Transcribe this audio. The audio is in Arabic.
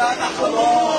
لا تحضر.